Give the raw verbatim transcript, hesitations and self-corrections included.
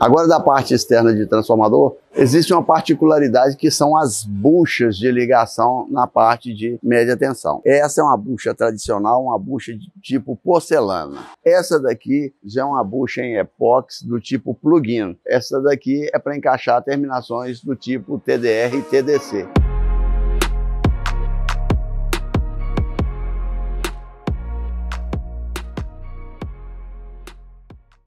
Agora, da parte externa de transformador, existe uma particularidade que são as buchas de ligação na parte de média tensão. Essa é uma bucha tradicional, uma bucha de tipo porcelana. Essa daqui já é uma bucha em epóxi do tipo plug-in. Essa daqui é para encaixar terminações do tipo T D R e T D C.